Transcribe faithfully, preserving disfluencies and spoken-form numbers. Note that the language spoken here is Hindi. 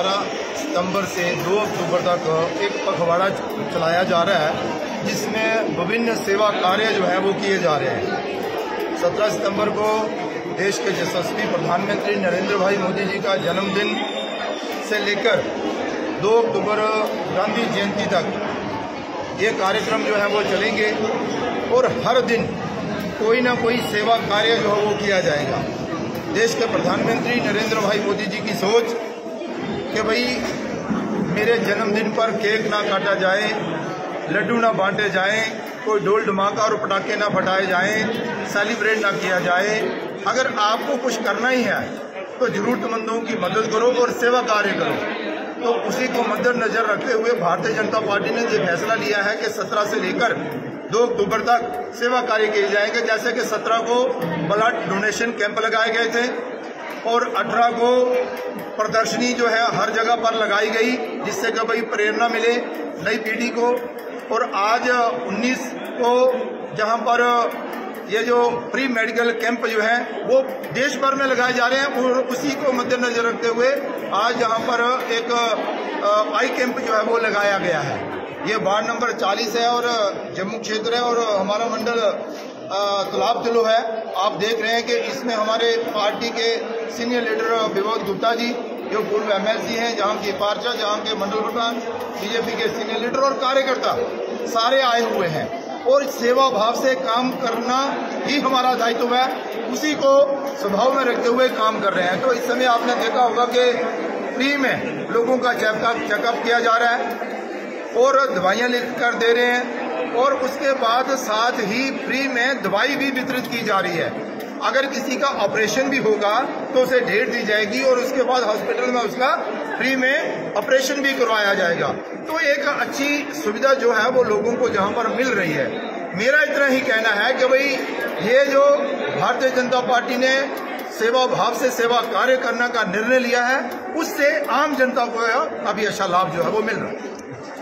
बारह सितंबर से दो अक्टूबर तक एक पखवाड़ा चलाया जा रहा है, जिसमें विभिन्न सेवा कार्य जो है वो किए जा रहे हैं। सत्रह सितंबर को देश के यशस्वी प्रधानमंत्री नरेंद्र भाई मोदी जी का जन्मदिन से लेकर दो अक्टूबर गांधी जयंती तक ये कार्यक्रम जो है वो चलेंगे और हर दिन कोई ना कोई सेवा कार्य जो है वो किया जाएगा। देश के प्रधानमंत्री नरेंद्र भाई मोदी जी की सोच कि भाई मेरे जन्मदिन पर केक ना काटा जाए, लड्डू ना बांटे जाएं, कोई ढोल धमाका और पटाखे ना फटाए जाएं, सेलिब्रेट ना किया जाए। अगर आपको कुछ करना ही है तो जरूरतमंदों की मदद करो और सेवा कार्य करो। तो उसी को मद्देनजर रखते हुए भारतीय जनता पार्टी ने ये फैसला लिया है कि सत्रह से लेकर दो अक्टूबर तक सेवा कार्य किए जाएंगे। जैसे कि सत्रह को ब्लड डोनेशन कैंप लगाए गए थे और अठारह को प्रदर्शनी जो है हर जगह पर लगाई गई, जिससे कि भाई प्रेरणा मिले नई पीढ़ी को। और आज उन्नीस को जहां पर ये जो प्री मेडिकल कैंप जो है वो देश भर में लगाए जा रहे हैं, और उसी को मद्देनजर रखते हुए आज जहां पर एक आई कैंप जो है वो लगाया गया है। ये वार्ड नंबर चालीस है और जम्मू क्षेत्र है और हमारा मंडल तलाब तिल्लो है। आप देख रहे हैं कि इसमें हमारे पार्टी के सीनियर लीडर विनोद गुप्ता जी जो पूर्व एम एल सी हैं, जहां के पार्षद, जहां के मंडल प्रधान, बी जे पी के सीनियर लीडर और कार्यकर्ता सारे आए हुए हैं। और सेवा भाव से काम करना ही हमारा दायित्व है, उसी को स्वभाव में रखते हुए काम कर रहे हैं। तो इस समय आपने देखा होगा कि फ्री में लोगों का चेकअप किया जा रहा है और दवाइयां लेकर दे रहे हैं, और उसके बाद साथ ही फ्री में दवाई भी वितरित की जा रही है। अगर किसी का ऑपरेशन भी होगा तो उसे ढेर दी जाएगी और उसके बाद हॉस्पिटल में उसका फ्री में ऑपरेशन भी करवाया जाएगा। तो एक अच्छी सुविधा जो है वो लोगों को जहां पर मिल रही है। मेरा इतना ही कहना है कि भाई ये जो भारतीय जनता पार्टी ने सेवा भाव से सेवा कार्य करने का निर्णय लिया है, उससे आम जनता को अभी अच्छा लाभ जो है वो मिल रहा है।